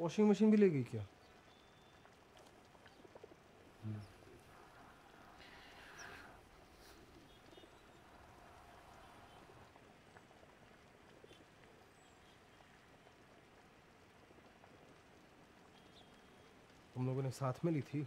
Washing machine भी लेगी क्या? तुम लोगों ने साथ में ली थी?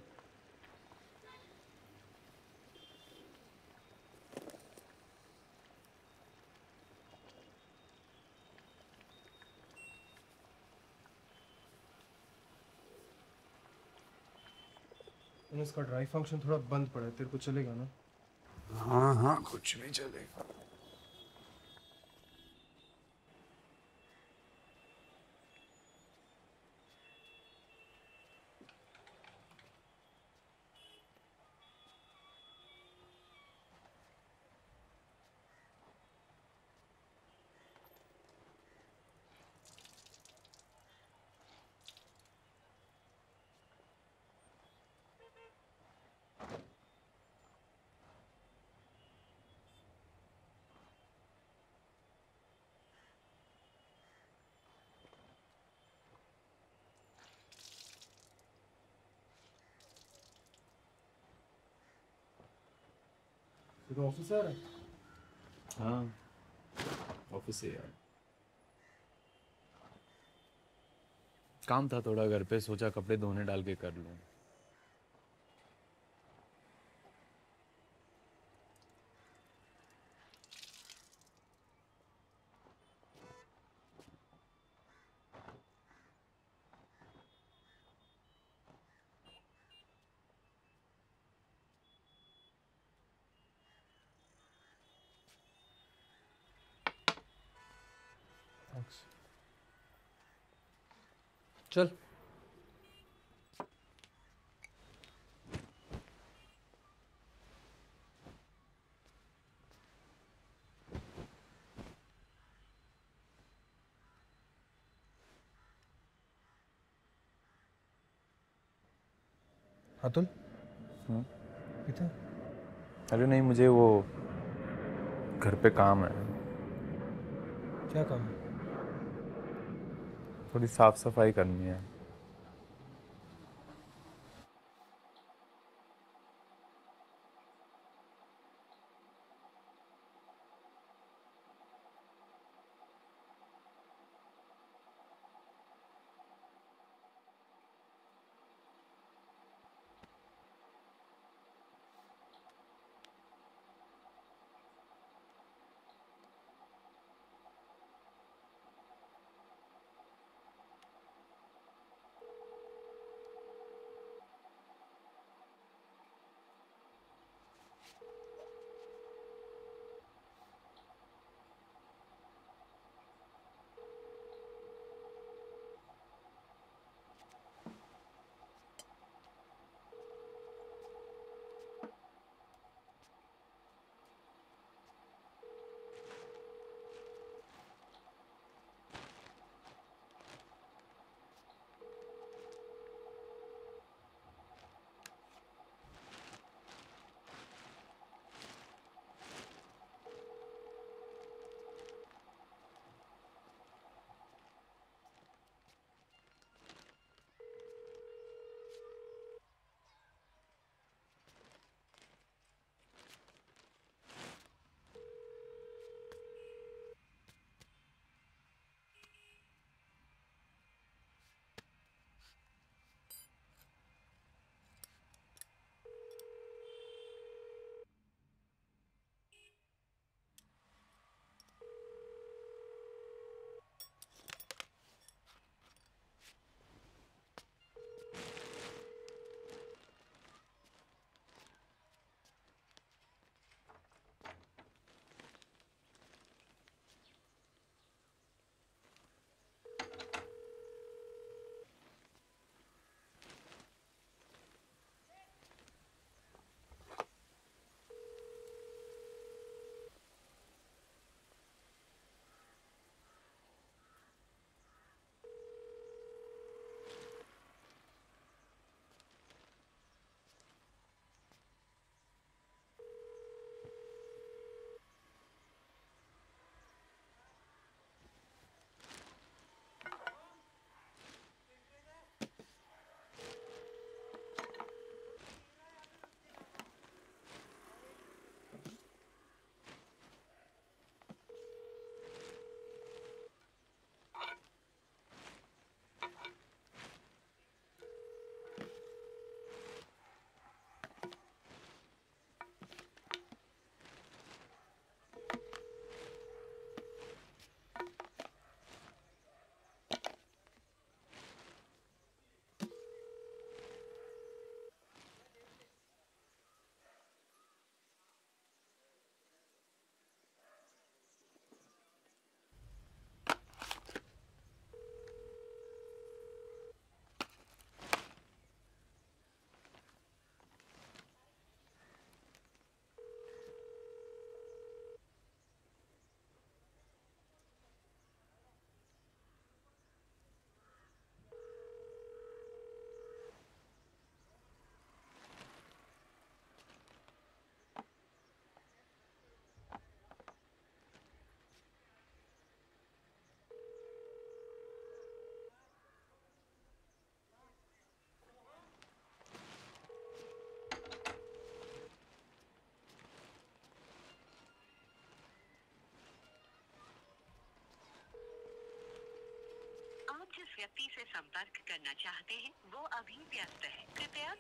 इसका ड्राई फंक्शन थोड़ा बंद पड़ा है, तेरे को चलेगा ना? हाँ हाँ कुछ नहीं चलेगा। तो ऑफिसर है? हाँ ऑफिस है यार, काम था थोड़ा घर पे, सोचा कपड़े धोने डाल के कर लूं। चल अतुल। किधर? अरे नहीं, मुझे वो घर पे काम है। क्या काम है? थोड़ी साफ सफाई करनी है। जिस व्यक्ति से संपर्क करना चाहते हैं वो अभी व्यस्त है, कृपया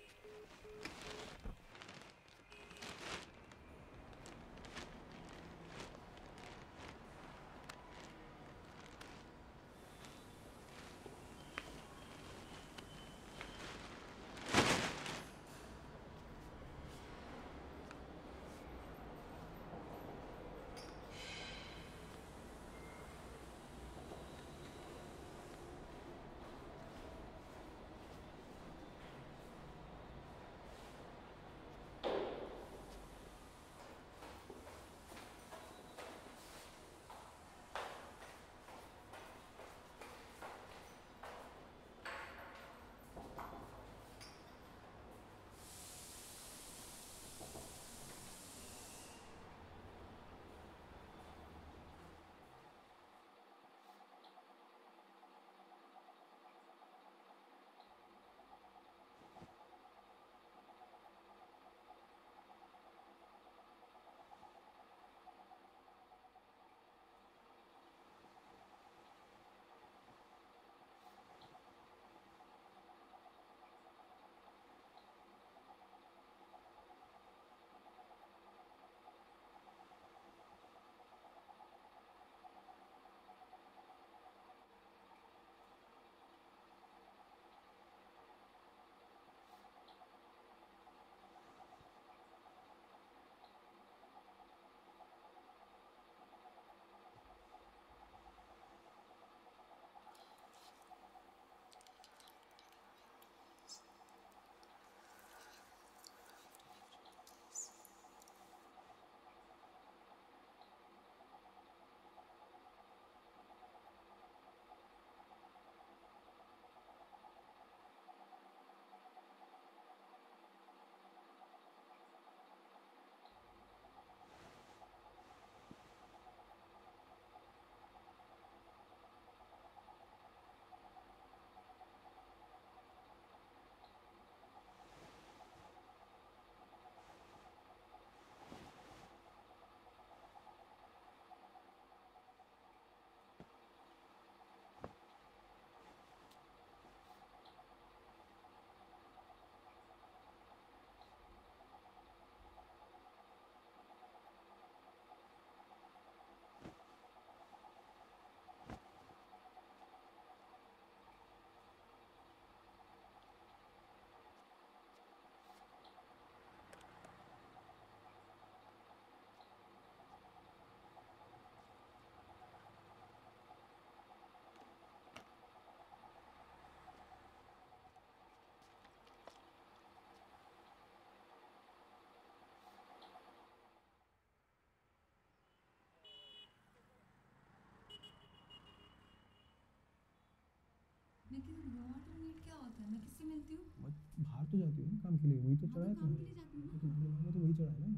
क्या होता है। मैं किससे मिलती हूँ? बाहर तो जाती हूँ काम के लिए, वही तो चढ़ाया था। मैं तो वही चढ़ाया ना।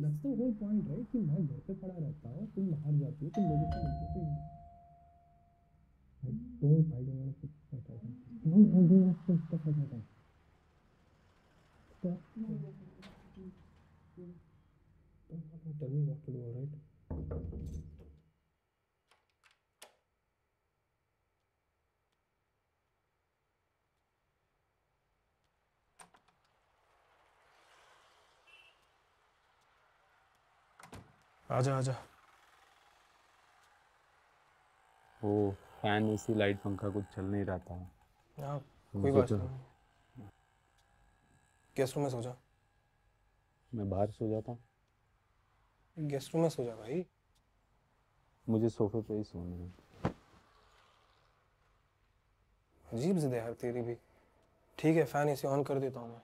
That's the whole point, right? कि मैं घर पे पड़ा रहता हूँ, तुम बाहर जाती हो, तुम लोगों से मिलती हो। I don't find anyone to talk to. No, I don't have to talk to anyone. So, tell me what to do, right? आजा आजा। वो फैन एसी लाइट पंखा कुछ चल नहीं रहा था। कोई बात नहीं। गेस्ट रूम में सो जा। मैं बाहर सो जाता हूँ। गेस्ट रूम में सो जा भाई। मुझे सोफे पे ही सोने दो। अजीब जिद है यार तेरी भी। ठीक है फैन एसी ऑन कर देता हूँ मैं।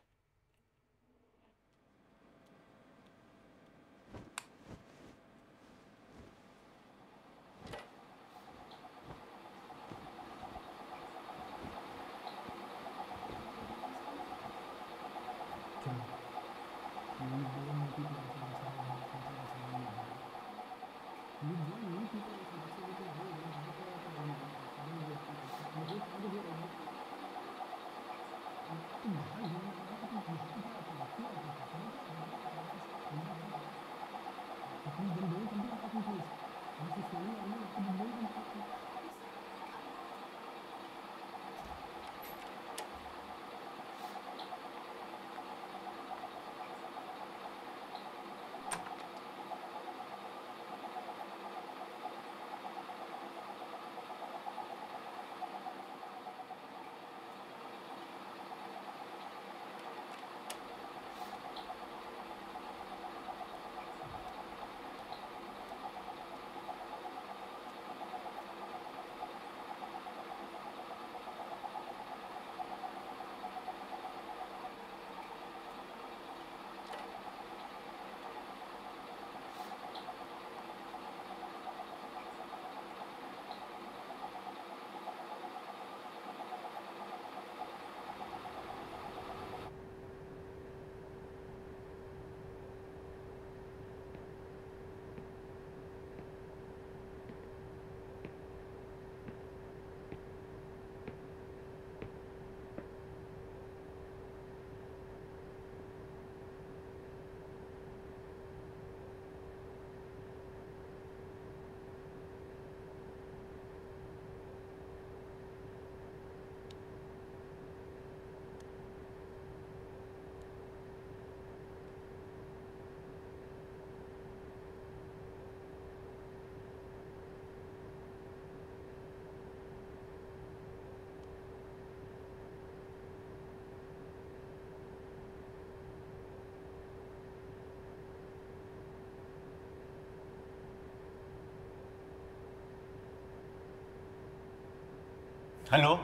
हेलो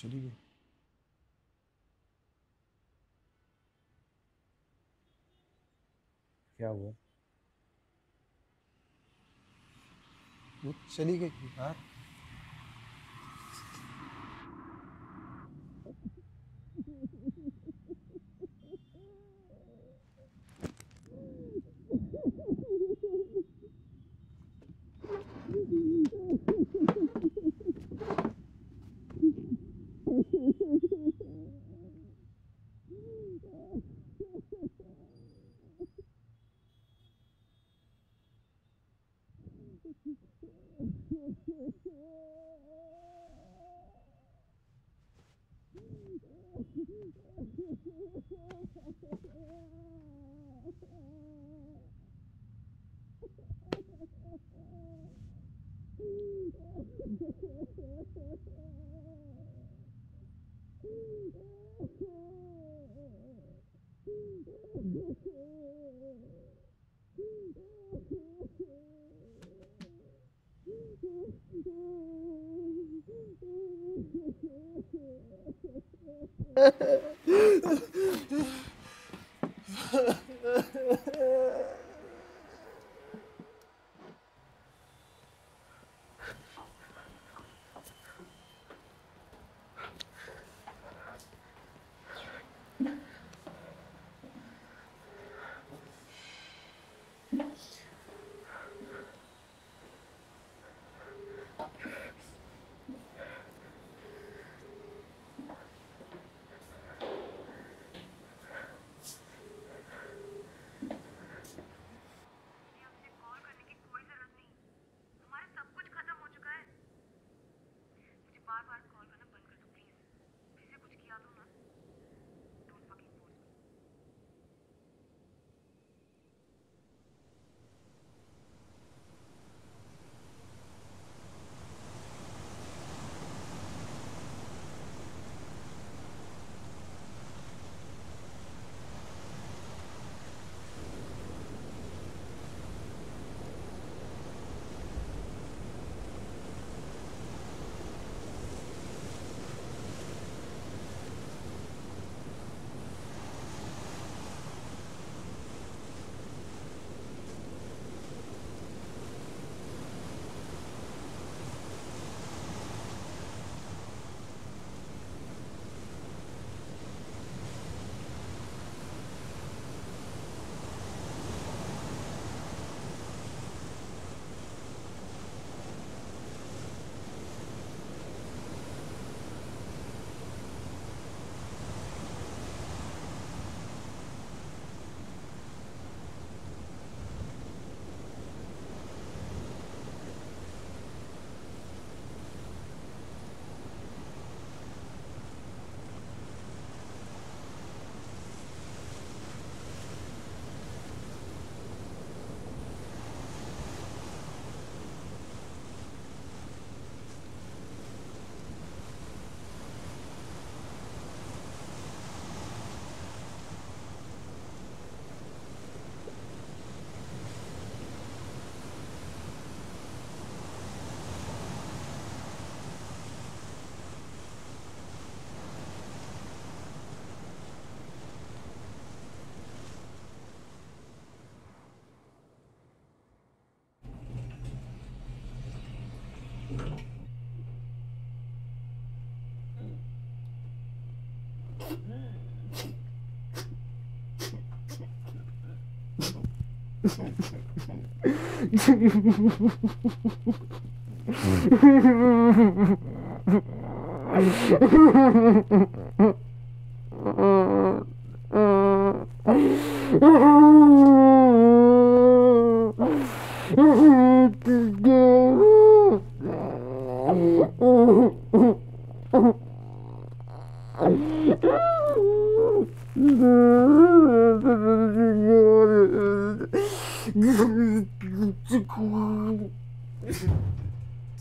चली गई। क्या हुआ? वो चली गई यार।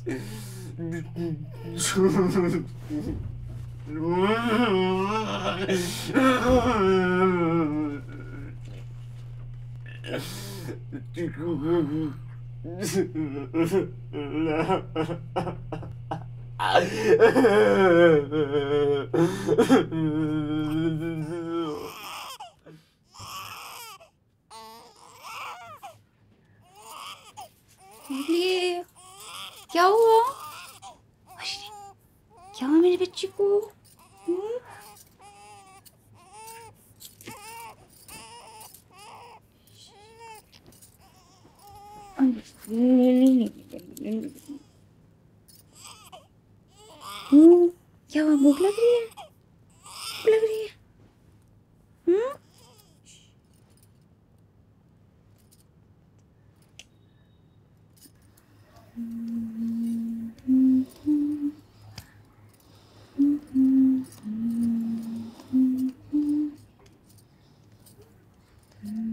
निकलिए। क्या हुआ? क्या हुआ मेरे बच्ची को? क्या हुआ? भूख लग रही है? भूख लग रही है?